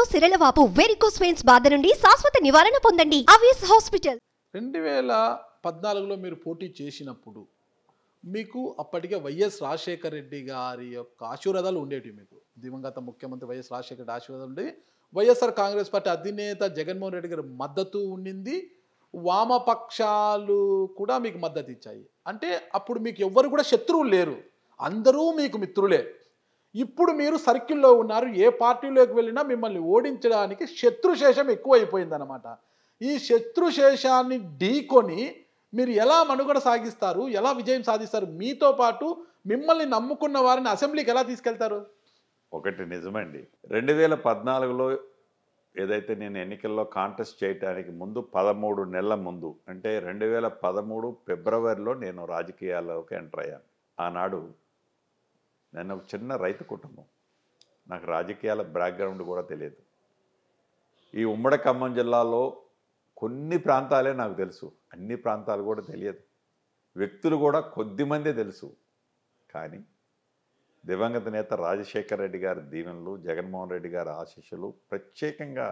గుండెల్లో సిరలవాపు varicose veins బాధ నుండి శాశ్వత నివారణ పొందండి అవిస్ హాస్పిటల్। 2014లో మీరు పోటీ చేసినప్పుడు మీకు అప్పటికే వైఎస్ రాజశేఖర్ రెడ్డి గారి యొక్క ఆశీర్వాదాలు ఉండేవి। మీకు దివంగత ముఖ్యమంత్రి వైఎస్ రాజశేఖర్ రెడ్డి ఆశీర్వాదాలు ఉండి వైఎస్ఆర్ కాంగ్రెస్ పార్టీ అధినేత జగన్మోహన్ రెడ్డి గారి మద్దతు ఉండింది, వామపక్షాలు కూడా మీకు మద్దతు ఇచ్చాయి। అంటే అప్పుడు మీకు ఎవ్వరు కూడా శత్రువులు లేరు, అందరూ మీకు మిత్రులే। ఇప్పుడు మీరు సర్కిల్లో ఉన్నారు, ఏ పార్టీలోకి వెళ్ళినా మిమ్మల్ని ఓడించడానికి శత్రుశేషం ఎక్కువైపోయిందన్నమాట। ఈ శత్రుశేషాన్ని ఢీకొని మీరు ఎలా మనుగడ సాగిస్తారు, ఎలా విజయం సాధిస్తారు, మీతో పాటు మిమ్మల్ని నమ్ముకున్న వారిని అసెంబ్లీకి ఎలా తీసుకెళ్తారు? ఒకటి నిజమండి, 2014లో ఏదైతే నేను ఎన్నికల్లో కాంటెస్ట్ చేయడానికి ముందు 13 నెలల ముందు అంటే 2013 ఫిబ్రవరిలో నేను రాజకీయాల్లోకి ఎంటర్ అయ్యాను। ఆనాడు నేను ఒక చిన్న రైతు కుటుంబం, నాకు రాజకీయాల బ్యాక్గ్రౌండ్ కూడా తెలియదు। ఈ ఉమ్మడి ఖమ్మం జిల్లాలో కొన్ని ప్రాంతాలే నాకు తెలుసు, అన్ని ప్రాంతాలు కూడా తెలియదు, వ్యక్తులు కూడా కొద్దిమందే తెలుసు। కానీ దివంగత నేత రాజశేఖర రెడ్డి గారి దీవెనలు, జగన్మోహన్ రెడ్డి గారి ఆశీస్సులు, ప్రత్యేకంగా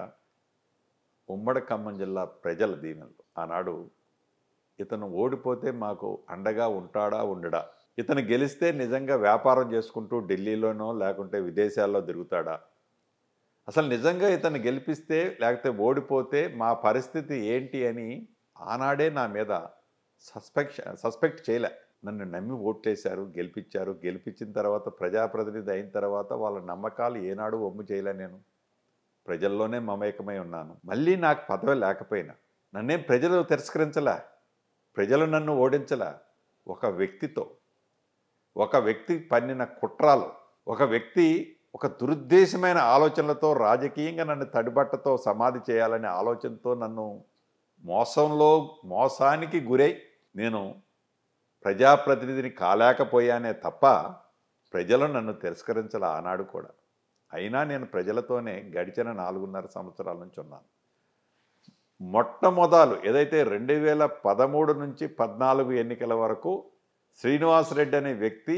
ఉమ్మడి ఖమ్మం జిల్లా ప్రజల దీవెనలు। ఆనాడు ఇతను ఓడిపోతే మాకు అండగా ఉంటాడా ఉండడా, ఇతను గెలిస్తే నిజంగా వ్యాపారం చేసుకుంటూ ఢిల్లీలోనో లేకుంటే విదేశాల్లో తిరుగుతాడా, అసలు నిజంగా ఇతను గెలిపిస్తే లేకపోతే ఓడిపోతే మా పరిస్థితి ఏంటి అని ఆనాడే నా మీద సస్పెక్ట్ చేయలే। నన్ను నమ్మి ఓట్లేశారు, గెలిపించారు। గెలిపించిన తర్వాత ప్రజాప్రతినిధి అయిన తర్వాత వాళ్ళ నమ్మకాలు ఏనాడు వమ్ము చేయలే, నేను ప్రజల్లోనే మమేకమై ఉన్నాను। మళ్ళీ నాకు పదవి లేకపోయినా నన్నేం ప్రజలు తిరస్కరించలే, ప్రజలు నన్ను ఓడించలే। ఒక వ్యక్తి పన్నిన కుట్రాలు, ఒక వ్యక్తి ఒక దురుద్దేశమైన ఆలోచనలతో రాజకీయంగా నన్ను తడిబట్టతో సమాధి చేయాలనే ఆలోచనతో నన్ను మోసానికి గురై నేను ప్రజాప్రతినిధిని కాలేకపోయానే తప్ప ప్రజలు నన్ను తిరస్కరించాల ఆనాడు కూడా। అయినా నేను ప్రజలతోనే గడిచిన 4.5 సంవత్సరాల నుంచి ఉన్నాను। మొట్టమొదలు ఏదైతే 2013 నుంచి 2014 ఎన్నికల వరకు శ్రీనివాస్ రెడ్డి అనే వ్యక్తి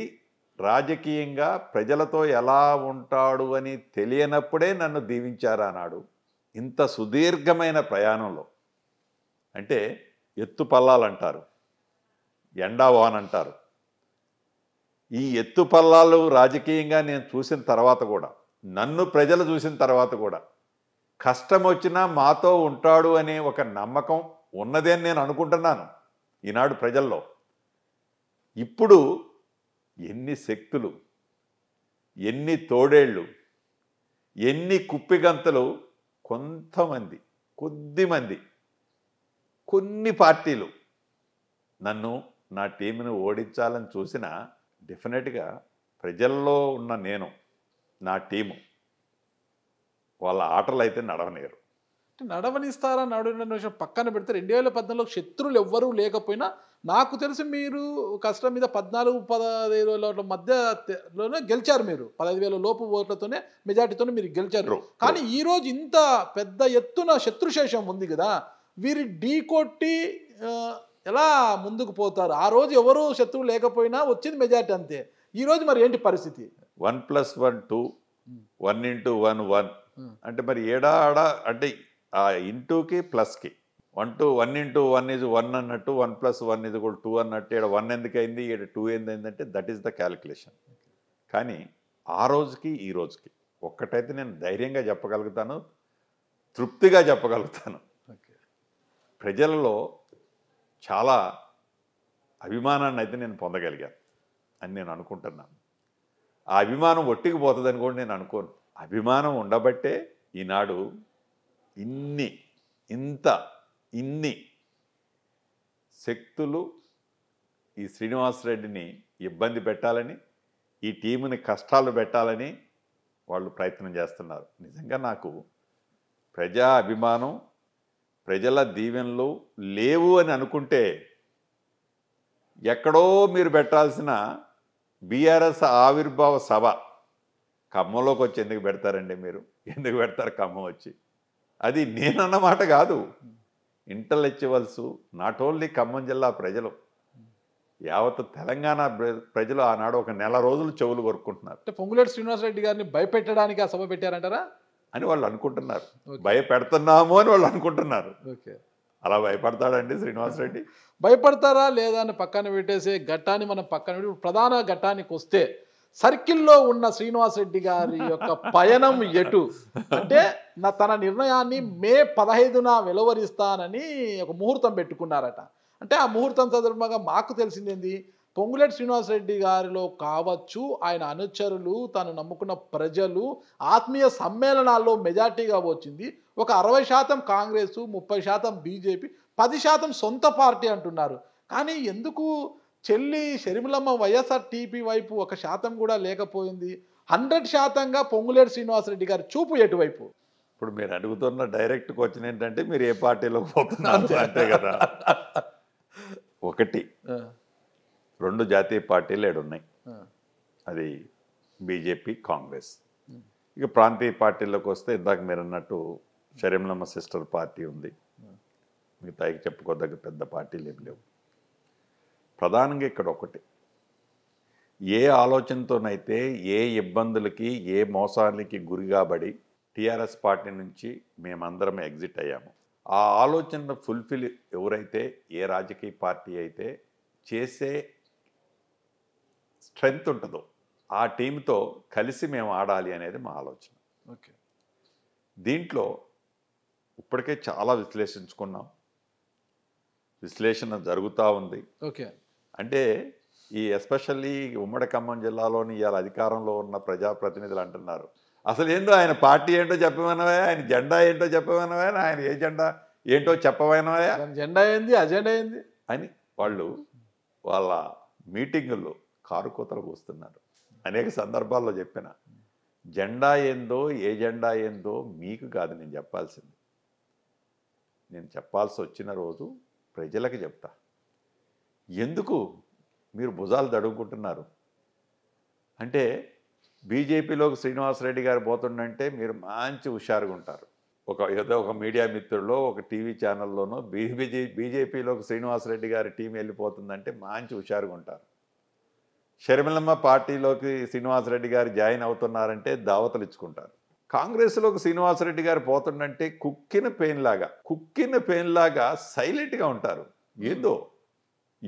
రాజకీయంగా ప్రజలతో ఎలా ఉంటాడు అని తెలియనప్పుడే నన్ను దీవించారు ఆనాడు। ఇంత సుదీర్ఘమైన ప్రయాణంలో అంటే ఎత్తుపల్లాలంటారు, ఎండావాన్ అంటారు, ఈ ఎత్తుపల్లాలు రాజకీయంగా నేను చూసిన తర్వాత కూడా, నన్ను ప్రజలు చూసిన తర్వాత కూడా, కష్టం వచ్చినా మాతో ఉంటాడు అనే ఒక నమ్మకం ఉన్నదే అని నేను అనుకుంటున్నాను ఈనాడు ప్రజల్లో। ఇప్పుడు ఎన్ని శక్తులు, ఎన్ని తోడేళ్ళు, ఎన్ని కుప్పిగంతలు, కొంతమంది, కొద్దిమంది, కొన్ని పార్టీలు నన్ను నా టీంను ఓడించాలని చూసినా డెఫినెట్గా ప్రజల్లో ఉన్న నేను, నా టీము వాళ్ళ ఆటలు అయితే నడవనేరు, నడవనిస్తారా నడవని విషయం పక్కన పెడితే 2014 శత్రువులు ఎవ్వరూ లేకపోయినా నాకు తెలిసి మీరు కష్టం మీద 14-15 మధ్యలోనే గెలిచారు। మీరు 15,000 లోపు ఓట్లతోనే మెజార్టీతోనే మీరు గెలిచారు। కానీ ఈరోజు ఇంత పెద్ద ఎత్తున శత్రుశేషం ఉంది కదా, వీరి ఢీ కొట్టి ఎలా ముందుకు పోతారు? ఆ రోజు ఎవరు శత్రువు లేకపోయినా వచ్చింది మెజార్టీ అంతే, ఈరోజు మరి ఏంటి పరిస్థితి? 1+1=2, 1×1=1 అంటే మరి ఏడా ఆడా అంటే ఆ ఇంటూకి ప్లస్కి 1×1=1=1 అన్నట్టు, 1+1=2 అన్నట్టు, ఇక్కడ 1 ఎందుకైంది, ఇక్కడ 2 ఏందైందంటే దట్ ఈస్ ద క్యాలిక్యులేషన్। కానీ ఆ రోజుకి ఈ రోజుకి ఒక్కటైతే నేను ధైర్యంగా చెప్పగలుగుతాను, తృప్తిగా చెప్పగలుగుతాను, ప్రజలలో చాలా అభిమానాన్ని అయితే నేను పొందగలిగాను అని నేను అనుకుంటున్నాను। ఆ అభిమానం ఒట్టికి పోతుందని కూడా నేను అనుకోను। అభిమానం ఉండబట్టే ఈనాడు ఇన్ని శక్తులు ఈ శ్రీనివాస్ రెడ్డిని ఇబ్బంది పెట్టాలని, ఈ టీముని కష్టాలు పెట్టాలని వాళ్ళు ప్రయత్నం చేస్తున్నారు। నిజంగా నాకు ప్రజా అభిమానం, ప్రజల దీవెనలు లేవు అని అనుకుంటే ఎక్కడో మీరు పెట్టాల్సిన బీఆర్ఎస్ ఆవిర్భావ సభ ఖమ్మంలోకి వచ్చి ఎందుకు పెడతారండి మీరు? ఎందుకు పెడతారు ఖమ్మం వచ్చి? అది నేనన్నమాట కాదు, ఇంటలెక్చువల్స్, నాట్ ఓన్లీ ఖమ్మం జిల్లా ప్రజలు, యావత్ తెలంగాణ ప్రజలు ఆనాడు 1 నెల రోజులు చెవులు కొరుక్కుంటున్నారు। పొంగులేటి శ్రీనివాస్ రెడ్డి గారిని భయపెట్టడానికి ఆ సభ పెట్టారంటారా? అని వాళ్ళు అనుకుంటున్నారు, భయపెడుతున్నాము అని వాళ్ళు అనుకుంటున్నారు. అలా భయపడతాడండి శ్రీనివాస్ రెడ్డి? భయపడతారా లేదా అని పక్కన పెట్టేసే ఘట్టాన్ని మనం పక్కన పెట్టి ప్రధాన ఘట్టానికి వస్తే, సర్కిల్లో ఉన్న శ్రీనివాస్ రెడ్డి గారి యొక్క పయనం ఎటు అంటే తన నిర్ణయాన్ని మే 15న వెలువరిస్తానని ఒక ముహూర్తం పెట్టుకున్నారట. అంటే ఆ ముహూర్తం సందర్భంగా మాకు తెలిసిందేంది, పొంగులేటి శ్రీనివాస్ రెడ్డి గారిలో కావచ్చు, ఆయన అనుచరులు, తాను నమ్ముకున్న ప్రజలు ఆత్మీయ సమ్మేళనాల్లో మెజార్టీగా వచ్చింది. ఒక 60% కాంగ్రెస్, 30% బీజేపీ, 10% సొంత పార్టీ అంటున్నారు. కానీ ఎందుకు చెల్లి షర్మిలమ్మ వైఎస్ఆర్టీపీ వైపు 1% కూడా లేకపోయింది? 100%గా పొంగులేటి శ్రీనివాస్ రెడ్డి గారు చూపు ఎటువైపు? ఇప్పుడు మీరు అడుగుతున్న డైరెక్ట్ క్వశ్చన్ ఏంటంటే మీరు ఏ పార్టీలో పోతున్నారు అంటే కదా. ఒకటి, 2 జాతీయ పార్టీలు ఏడున్నాయి, అది బీజేపీ, కాంగ్రెస్. ఇక ప్రాంతీయ పార్టీలకు వస్తే ఇందాక మీరు అన్నట్టు షరీంలమ్మ సిస్టర్ పార్టీ ఉంది, మిగతాయి చెప్పుకోదగ్గ పెద్ద పార్టీలు ఏం లేవు. ప్రధానంగా ఇక్కడ ఒకటి, ఏ ఆలోచనతోనైతే ఏ ఇబ్బందులకి ఏ మోసాలకి గురి కాబడి టీఆర్ఎస్ పార్టీ నుంచి మేమందరం ఎగ్జిట్ అయ్యాము, ఆ ఆలోచనను ఫుల్ఫిల్ ఎవరైతే ఏ రాజకీయ పార్టీ అయితే చేసే స్ట్రెంగ్త్ ఉంటుందో ఆ టీంతో కలిసి మేము ఆడాలి అనేది మా ఆలోచన. ఓకే, దీంట్లో ఇప్పటికే చాలా విశ్లేషించుకున్నాం, విశ్లేషణ జరుగుతూ ఉంది. ఓకే, అంటే ఈ ఎస్పెషల్లీ ఉమ్మడి ఖమ్మం జిల్లాలోని ఇవాళ అధికారంలో ఉన్న ప్రజాప్రతినిధులు అంటున్నారు, అసలు ఏంటో ఆయన పార్టీ ఏంటో చెప్పమనవే, ఆయన జెండా ఏంటో చెప్పమనవే, ఆయన ఏ జెండా ఏంటో చెప్పమనవే, జెండా ఏంది అజెండా ఏంది అని వాళ్ళు వాళ్ళ మీటింగుల్లో కారు కూతలు కూస్తున్నారు. అనేక సందర్భాల్లో చెప్పిన జెండా ఏందో ఏ జెండా ఏందో మీకు కాదు నేను చెప్పాల్సింది, నేను చెప్పాల్సి వచ్చిన రోజు ప్రజలకు చెప్తా. ఎందుకు మీరు భుజాలు దడుగుకుంటున్నారు అంటే, బీజేపీలోకి శ్రీనివాస్ రెడ్డి గారు పోతుండంటే మీరు మంచి హుషారుగా ఉంటారు, ఏదో ఒక మీడియా మిత్రుల్లో ఒక టీవీ ఛానల్లోనూ బీజేపీలోకి శ్రీనివాస్ రెడ్డి గారి టీం వెళ్ళిపోతుందంటే మంచి హుషారుగా ఉంటారు. షర్మిలమ్మ పార్టీలోకి శ్రీనివాస్ రెడ్డి గారు జాయిన్ అవుతున్నారంటే దావతలు ఇచ్చుకుంటారు. కాంగ్రెస్లోకి శ్రీనివాస్ రెడ్డి గారు పోతుండంటే కుక్కిన పెయిన్లాగా సైలెంట్గా ఉంటారు. ఏందో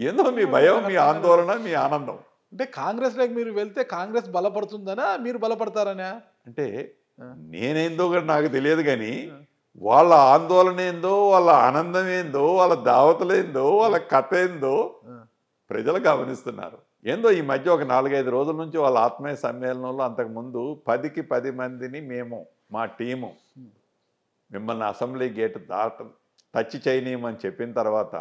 ఏందో మీ భయం, మీ ఆందోళన, మీ ఆనందం. అంటే కాంగ్రెస్లోకి మీరు వెళ్తే కాంగ్రెస్ బలపడుతుందనా మీరు బలపడతారనా? అంటే నేనేందో కూడా నాకు తెలియదు, కానీ వాళ్ళ ఆందోళన ఏందో, వాళ్ళ ఆనందం ఏందో, వాళ్ళ దావతలేందో, వాళ్ళ కథ ఏందో ప్రజలు గమనిస్తున్నారు. ఏందో ఈ మధ్య ఒక 4-5 రోజుల నుంచి వాళ్ళ ఆత్మీయ సమ్మేళనంలో, అంతకుముందు 10కి 10 మందిని మేము మా టీము మిమ్మల్ని అసెంబ్లీ గేట్ టచ్ చేయనీయమని చెప్పిన తర్వాత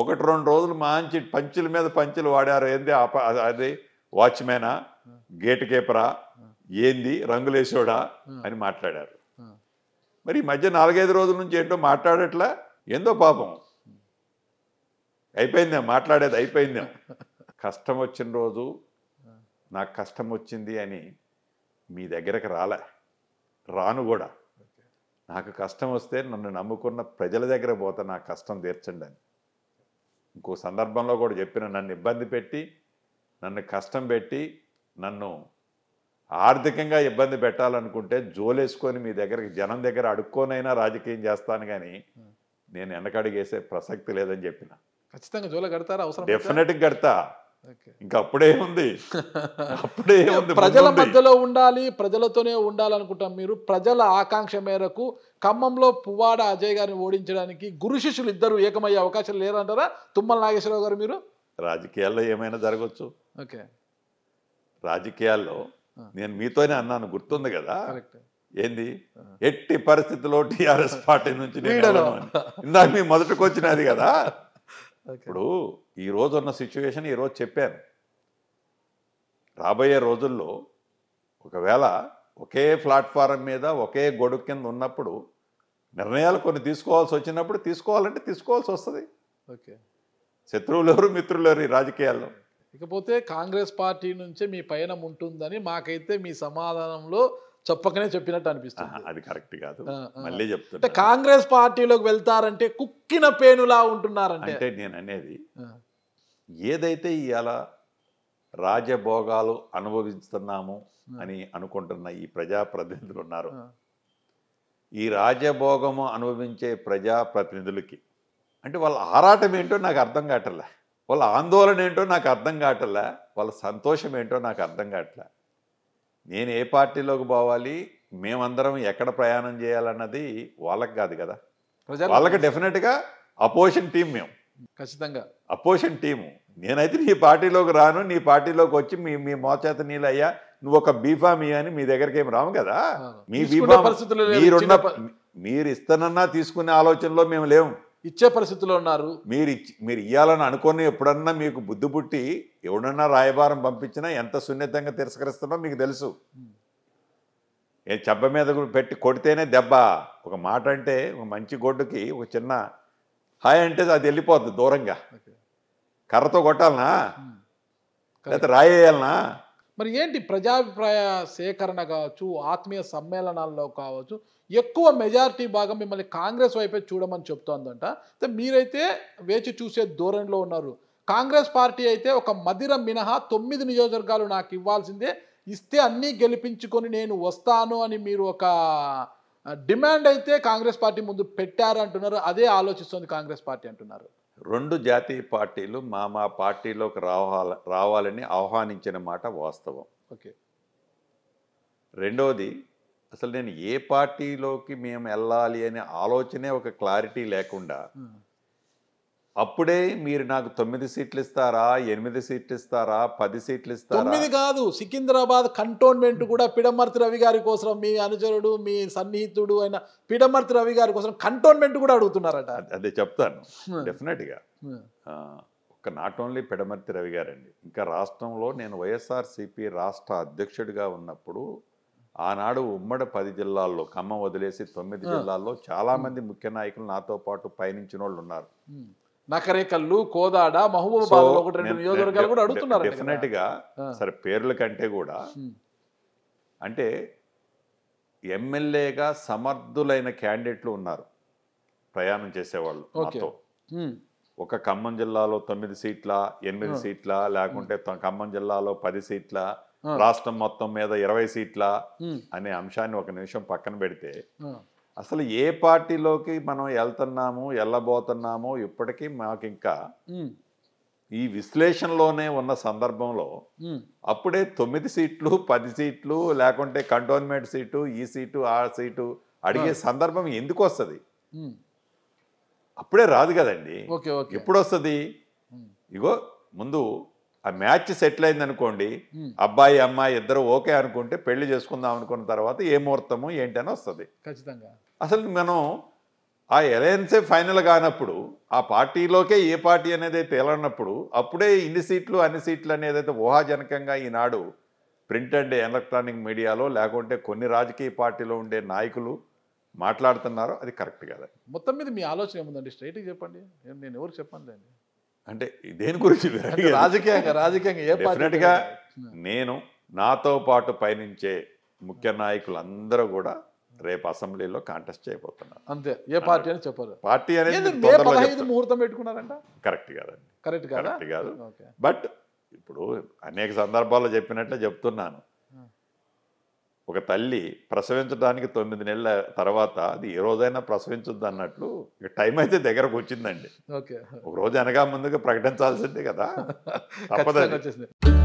1-2 రోజులు మంచి పంచుల మీద పంచులు వాడారు. ఏంది అది వాచ్మేనా, గేట్ కీపరా, ఏంది రంగులేసోడా అని మాట్లాడారు. మరి ఈ మధ్య 4-5 రోజుల నుంచి ఏంటో మాట్లాడట్లా, ఏందో పాపం అయిపోయిందా, మాట్లాడేది అయిపోయిందా. కష్టం వచ్చిన రోజు నాకు కష్టం వచ్చింది అని మీ దగ్గరకు రాను కూడా, నాకు కష్టం వస్తే నన్ను నమ్ముకున్న ప్రజల దగ్గర పోతా, నా కష్టం తీర్చండి అని. ఇంకో సందర్భంలో కూడా చెప్పిన, నన్ను ఇబ్బంది పెట్టి, నన్ను కష్టం పెట్టి, నన్ను ఆర్థికంగా ఇబ్బంది పెట్టాలనుకుంటే జోలేసుకొని మీ దగ్గరికి జనం దగ్గర అడుక్కోనైనా రాజకీయం చేస్తాను, కానీ నేను వెనకడుగేసే ప్రసక్తి లేదని చెప్పిన. ఖచ్చితంగా జోల కడతారా? అవసరం, డెఫినెట్గా కడతా. ఇంకా అప్పుడే ఉంది ప్రజల మధ్యలో ఉండాలి, ప్రజలతోనే ఉండాలనుకుంటాం. మీరు ప్రజల ఆకాంక్ష మేరకు ఖమ్మంలో పువ్వాడ అజయ్ గారిని ఓడించడానికి గురు శిష్యులు ఇద్దరు ఏకమయ్యే అవకాశం లేరంటారా? తుమ్మల నాగేశ్వరరావు గారు, మీరు రాజకీయాల్లో ఏమైనా జరగవచ్చు. ఓకే, రాజకీయాల్లో నేను మీతోనే అన్నాను, గుర్తుంది కదా, ఏంది ఎట్టి పరిస్థితుల్లో టీఆర్ఎస్ పార్టీ నుంచి ఇందాక మీ మొదటికి వచ్చినది కదా. ఇప్పుడు ఈరోజు ఉన్న సిచ్యువేషన్ ఈరోజు చెప్పాను, రాబోయే రోజుల్లో ఒకవేళ ఒకే ప్లాట్ఫారం మీద ఒకే గొడుగు కింద ఉన్నప్పుడు నిర్ణయాలు కొన్ని తీసుకోవాల్సి వచ్చినప్పుడు తీసుకోవాల్సి వస్తుంది. ఓకే, శత్రువులు ఎవరు, మిత్రులు ఎవరు ఈ రాజకీయాల్లో? ఇకపోతే కాంగ్రెస్ పార్టీ నుంచే మీ పయనం ఉంటుందని మాకైతే మీ సమాధానంలో చెప్పకనే చెప్పినట్టు అనిపిస్తుంది. అది కరెక్ట్ కాదు, మళ్ళీ చెప్తుంటే కాంగ్రెస్ పార్టీలోకి వెళ్తారంటే కుక్కిన పేనులా ఉంటున్నారంటే, అంటే నేను అనేది ఏదైతే ఇవాళ రాజభోగాలు అనుభవిస్తున్నాము అని అనుకుంటున్న ఈ ప్రజాప్రతినిధులు ఉన్నారు, ఈ రాజభోగము అనుభవించే ప్రజా ప్రతినిధులకి అంటే వాళ్ళ ఆరాటం ఏంటో నాకు అర్థం కావట్లా, వాళ్ళ ఆందోళన ఏంటో నాకు అర్థం కావట్లా, వాళ్ళ సంతోషం ఏంటో నాకు అర్థం కావట్లా. నేను ఏ పార్టీలోకి పోవాలి, మేమందరం ఎక్కడ ప్రయాణం చేయాలన్నది వాళ్ళకి కాదు కదా, వాళ్ళకి డెఫినెట్గా అపోజిషన్ టీం, మేము ఖచ్చితంగా అపోజిషన్ టీము. నేనైతే నీ పార్టీలోకి రాను, నీ పార్టీలోకి వచ్చి మీ మీ మోచేత నీళ్ళు అయ్యా నువ్వు ఒక బీఫామ్ అని మీ దగ్గరికి ఏమి రాము కదా. మీ బీఫామ్ మీరున్న మీరు ఇస్తానన్నా తీసుకునే ఆలోచనలో మేము లేము, ఇచ్చే పరిస్థితిలో ఉన్నారు. మీరు ఇవ్వాలని అనుకుని ఎప్పుడన్నా మీకు బుద్ధి పుట్టి ఎవడన్నా రాయబారం పంపించినా ఎంత సున్నితంగా తిరస్కరిస్తామో మీకు తెలుసు. ఏ చెబ్బ మీద పెట్టి కొడితేనే దెబ్బ, ఒక మాట అంటే ఒక మంచి గొడ్డుకి ఒక చిన్న హాయ్ అంటే అది వెళ్ళిపోద్ది దూరంగా. కర్రతో కొట్టాలనా లేకపోతే రాయేయాలనా? మరి ఏంటి ప్రజాభిప్రాయ సేకరణ కావచ్చు, ఆత్మీయ సమ్మేళనాల్లో కావచ్చు, ఎక్కువ మెజారిటీ భాగం మిమ్మల్ని కాంగ్రెస్ వైపే చూడమని చెప్తోందంట. అయితే మీరైతే వేచి చూసే ధోరణిలో ఉన్నారు. కాంగ్రెస్ పార్టీ అయితే ఒక మదిరం మినహా 9 నియోజకవర్గాలు నాకు ఇవ్వాల్సిందే, ఇస్తే అన్నీ గెలిపించుకొని నేను వస్తాను అని మీరు ఒక డిమాండ్ అయితే కాంగ్రెస్ పార్టీ ముందు పెట్టారంటున్నారు. అదే ఆలోచిస్తుంది కాంగ్రెస్ పార్టీ అంటున్నారు. 2 జాతీయ పార్టీలు మా పార్టీలోకి రావాలని ఆహ్వానించిన మాట వాస్తవం. ఓకే. రెండవది అసలు నేను ఏ పార్టీలోకి మేము వెళ్ళాలి అనే ఆలోచనే ఒక క్లారిటీ లేకుండా అప్పుడే మీరు నాకు 9 సీట్లు ఇస్తారా, 8 సీట్లు ఇస్తారా, 10 సీట్లు ఇస్తారా? 9 కాదు, సికింద్రాబాద్ కంటోన్మెంట్ కూడా పిడమర్తి రవి గారి కోసం, మీ అనుచరుడు మీ సన్నిహితుడు అయిన పిడమర్తి రవి గారి కోసం కంటోన్మెంట్ కూడా అడుగుతున్నారట. అదే చెప్తాను, డెఫినెట్గా ఒక నాట్ ఓన్లీ పిడమర్తి రవి గారండి, ఇంకా రాష్ట్రంలో నేను వైఎస్ఆర్సిపి రాష్ట్ర అధ్యక్షుడిగా ఉన్నప్పుడు ఆనాడు ఉమ్మడి 10 జిల్లాల్లో, ఖమ్మం వదిలేసి 9 జిల్లాల్లో చాలామంది ముఖ్య నాయకులు నాతో పాటు పయనించిన వాళ్ళు ఉన్నారు. నకరేకల్లు, కోదాడ, మహబూబాబాద్ నియోజకవర్గాలు కూడా అడుగుతున్నారు. డెఫినెట్ గా సరే పేర్ల కంటే కూడా అంటే ఎమ్మెల్యేగా సమర్థులైన క్యాండిడేట్లు ఉన్నారు ప్రయాణం చేసేవాళ్ళు. ఒక ఖమ్మం జిల్లాలో 9 సీట్ల, 8 సీట్ల, లేకుంటే ఖమ్మం జిల్లాలో 10 సీట్ల, రాష్ట్రం మొత్తం మీద 20 సీట్ల అనే అంశాన్ని ఒక నిమిషం పక్కన పెడితే అసలు ఏ పార్టీలోకి మనం వెళ్తున్నాము, వెళ్ళబోతున్నాము ఇప్పటికీ మాకు ఇంకా ఈ విశ్లేషణలోనే ఉన్న సందర్భంలో అప్పుడే 9 సీట్లు, 10 సీట్లు, లేకుంటే కంటోన్మెంట్ సీటు, ఈ సీటు, ఆ సీటు అడిగే సందర్భం ఎందుకు వస్తుంది? అప్పుడే రాదు కదండి, ఎప్పుడు వస్తుంది? ఇగో ముందు ఆ మ్యాచ్ సెటిల్ అయింది అనుకోండి, అబ్బాయి అమ్మాయి ఇద్దరు ఓకే అనుకుంటే పెళ్లి చేసుకుందాం అనుకున్న తర్వాత ఏ ముహూర్తము ఏంటని వస్తుంది. ఖచ్చితంగా అసలు మనం ఆ అలయన్సే ఫైనల్ కానప్పుడు, ఆ పార్టీలోకే ఏ పార్టీ అనేది తేలనప్పుడు అప్పుడే ఇన్ని సీట్లు అన్ని సీట్లు అనేదైతే ఊహాజనకంగా ఈనాడు ప్రింట్ అండ్ ఎలక్ట్రానిక్ మీడియాలో, లేకుంటే కొన్ని రాజకీయ పార్టీలో ఉండే నాయకులు మాట్లాడుతున్నారు. అది కరెక్ట్ కదా. మొత్తం మీద మీ ఆలోచన ఏముందండి? స్ట్రైట్గా చెప్పండి, నేను ఎవరు చెప్పండి అంటే దేని గురించి? రాజకీయంగా రాజకీయంగా నేను నాతో పాటు పయనించే ముఖ్య నాయకులందరూ కూడా రేపు అసెంబ్లీలో కాంటెస్ట్ చేయబోతున్నారు. అంతే, ఏ పార్టీ అని చెప్పారు? పార్టీ అనేది ముహూర్తం పెట్టుకున్నారంట. కరెక్ట్ కాదండి, కరెక్ట్ కాదు. బట్ ఇప్పుడు అనేక సందర్భాల్లో చెప్పినట్లే చెప్తున్నాను, ఒక తల్లి ప్రసవించడానికి 9 నెలల తర్వాత అది ఏ రోజైనా ప్రసవించొద్దు అన్నట్లు టైం అయితే దగ్గరకు వచ్చిందండి. ఒక రోజు అనగా ముందుగా ప్రకటించాల్సిందే కదా, తప్పదు.